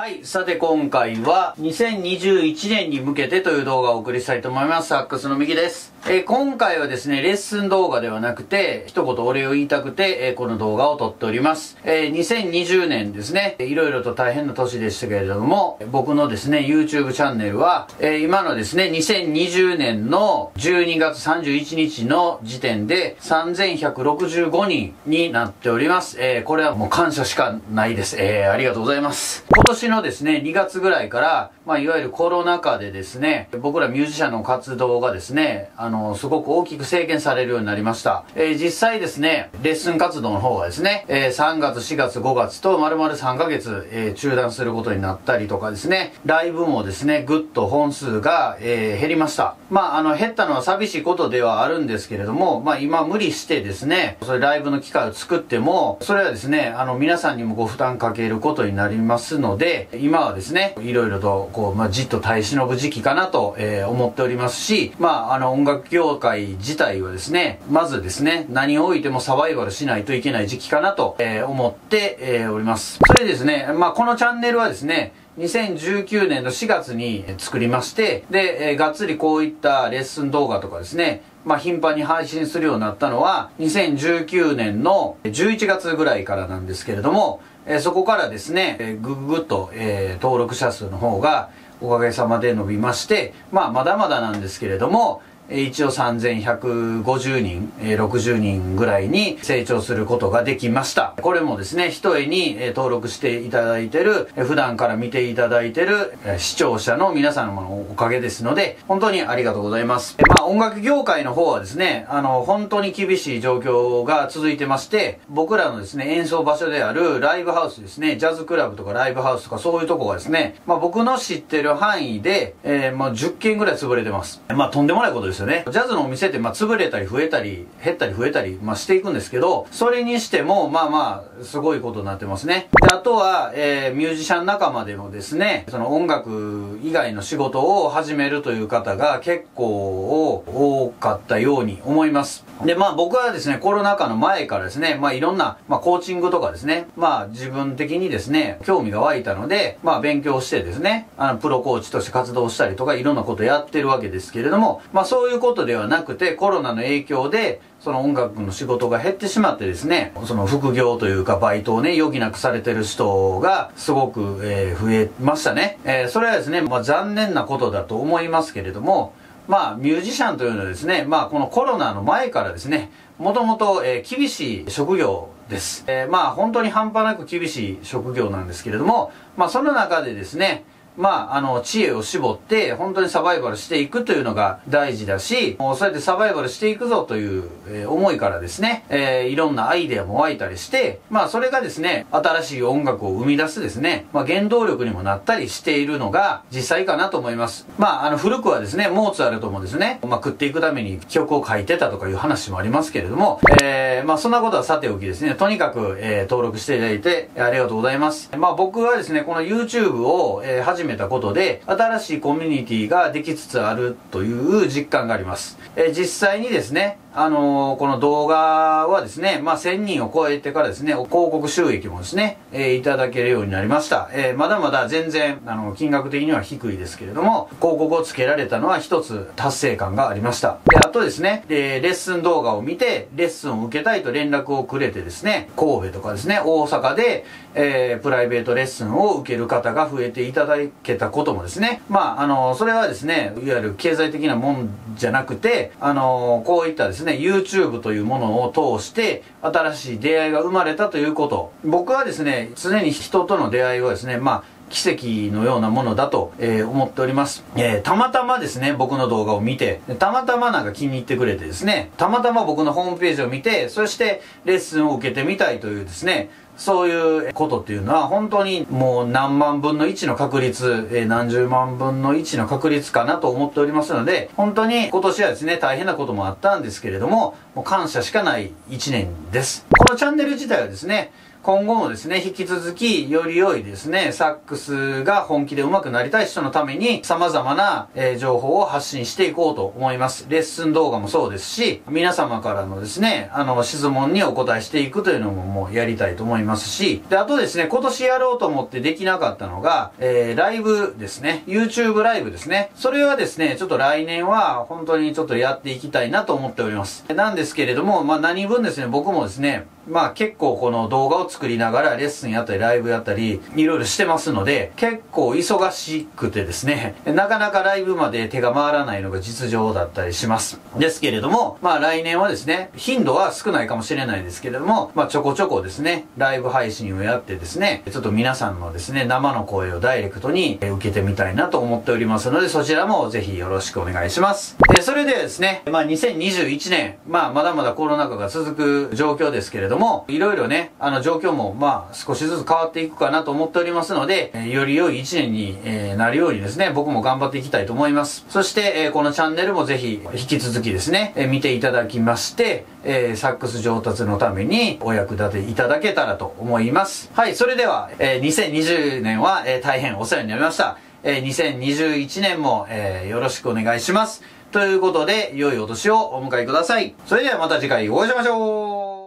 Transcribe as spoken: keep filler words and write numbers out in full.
はい。さて今回はにせんにじゅういちねんに向けてという動画をお送りしたいと思います。サックスのミキです。えー、今回はですね、レッスン動画ではなくて、一言お礼を言いたくて、えー、この動画を撮っております。えー、にせんにじゅうねんですね、いろいろと大変な年でしたけれども、僕のですね、YouTube チャンネルは、えー、今のですね、にせんにじゅうねんのじゅうにがつさんじゅういちにちの時点でさんぜんひゃくろくじゅうごにんになっております。えー、これはもう感謝しかないです。えー、ありがとうございます。今年のですね、にがつぐらいから、まあ、いわゆるコロナ禍でですね、僕らミュージシャンの活動がですね、あの、すごく大きく制限されるようになりました。えー、実際ですね、レッスン活動の方がですね、えー、さんがつ、しがつ、ごがつと丸々さんかげつ、えー、中断することになったりとかですね、ライブもですね、ぐっと本数が、えー、減りました。まあ、あの、減ったのは寂しいことではあるんですけれども、まあ、今無理してですね、そういうライブの機会を作っても、それはですね、あの、皆さんにもご負担かけることになりますので、今はですね、いろいろとこう、まあ、じっと耐え忍ぶ時期かなと、えー、思っておりますし、まあ、あの音楽業界自体はですね、まずですね、何をおいてもサバイバルしないといけない時期かなと、えー、思って、えー、おります。それでですね、まあ、このチャンネルはですね、にせんじゅうきゅうねんのしがつに作りまして、で、えー、がっつりこういったレッスン動画とかですね、まあ、頻繁に配信するようになったのは、にせんじゅうきゅうねんのじゅういちがつぐらいからなんですけれども、えそこからですね、えー、ぐぐぐっと、えー、登録者数の方がおかげさまで伸びまして、まあ、まだまだなんですけれども、一応さんぜんひゃくごじゅうにん、ろくじゅうにんぐらいに成長することができました。これもですね、ひとえに登録していただいてる、普段から見ていただいてる視聴者の皆様のおかげですので、本当にありがとうございます。まあ音楽業界の方はですね、あの、本当に厳しい状況が続いてまして、僕らのですね、演奏場所であるライブハウスですね、ジャズクラブとかライブハウスとかそういうとこがですね、まあ僕の知ってる範囲で、えー、まあじゅっけんぐらい潰れてます。まあとんでもないことです。ジャズのお店って、まあ、潰れたり増えたり、減ったり増えたり、まあ、していくんですけど、それにしても、まあまあ、すごいことになってますね。で、あとは、えー、ミュージシャン仲間でもですね、その音楽以外の仕事を始めるという方が結構多かったように思います。で、まあ僕はですね、コロナ禍の前からですね、まあいろんな、まあコーチングとかですね、まあ自分的にですね、興味が湧いたので、まあ勉強してですね、あの、プロコーチとして活動したりとか、いろんなことやってるわけですけれども、まあそういうそういうことではなくて、コロナの影響でその音楽の仕事が減ってしまってですね、その副業というかバイトをね、余儀なくされてる人がすごく、えー、増えましたね、えー、それはですね、まあ、残念なことだと思いますけれども、まあミュージシャンというのはですね、まあこのコロナの前からですね、もともと厳しい職業です、えー、まあ本当に半端なく厳しい職業なんですけれども、まあその中でですね、まあ、あの、知恵を絞って、本当にサバイバルしていくというのが大事だし、もうそうやってサバイバルしていくぞという、えー、思いからですね、えー、いろんなアイデアも湧いたりして、まあ、それがですね、新しい音楽を生み出すですね、まあ、原動力にもなったりしているのが実際かなと思います。まあ、あの、古くはですね、モーツァルトもですね、まあ、食っていくために曲を書いてたとかいう話もありますけれども、えー、まあ、そんなことはさておきですね、とにかく、えー、登録していただいて、ありがとうございます。まあ、僕はですね、この YouTube を、えー、始めめたことで新しいコミュニティができつつあるという実感があります。え、実際にですね、あのー、この動画はですね、まあ、せんにんを超えてからですね、広告収益もですね、えー、いただけるようになりました。えー、まだまだ全然、あの、金額的には低いですけれども、広告をつけられたのは一つ達成感がありました。で、あとですね、で、レッスン動画を見て、レッスンを受けたいと連絡をくれてですね、神戸とかですね、大阪で、えー、プライベートレッスンを受ける方が増えていただけたこともですね、まあ、あのー、それはですね、いわゆる経済的なもんじゃなくて、あのー、こういったですね、YouTube というものを通して新しい出会いが生まれたということ、僕はですね、常に人との出会いはですね、まあ奇跡のようなものだと、えー、思っております、えー、たまたまですね、僕の動画を見て、たまたまなんか気に入ってくれてですね、たまたま僕のホームページを見て、そしてレッスンを受けてみたいというですね、そういうことっていうのは本当にもう何万分のいちの確率、えー、何十万分のいちの確率かなと思っておりますので、本当に今年はですね、大変なこともあったんですけれども、もう感謝しかないいちねんです。このチャンネル自体はですね、今後もですね、引き続きより良いですね、サックスが本気で上手くなりたい人のために様々な、えー、情報を発信していこうと思います。レッスン動画もそうですし、皆様からのですね、あの、質問にお答えしていくというのももうやりたいと思いますし、で、あとですね、今年やろうと思ってできなかったのが、えー、ライブですね、YouTube ライブですね。それはですね、ちょっと来年は本当にちょっとやっていきたいなと思っております。なんですけれども、まあ何分ですね、僕もですね、まあ結構この動画を作りながらレッスンやったりライブやったりいろいろしてますので、結構忙しくてですね、なかなかライブまで手が回らないのが実情だったりします。ですけれども、まあ来年はですね、頻度は少ないかもしれないですけれども、まあちょこちょこですね、ライブ配信をやってですね、ちょっと皆さんのですね、生の声をダイレクトに受けてみたいなと思っておりますので、そちらもぜひよろしくお願いします。え、それではですね、まあにせんにじゅういちねん、まあまだまだコロナ禍が続く状況ですけれども、いろいろね、あの状況もまあ少しずつ変わっていくかなと思っておりますので、えー、より良い一年に、えー、なるようにですね、僕も頑張っていきたいと思います。そして、えー、このチャンネルもぜひ引き続きですね、えー、見ていただきまして、えー、サックス上達のためにお役立ていただけたらと思います。はい、それでは、えー、にせんにじゅうねんは、えー、大変お世話になりました。えー、にせんにじゅういちねんも、えー、よろしくお願いします。ということで、良いお年をお迎えください。それではまた次回お会いしましょう。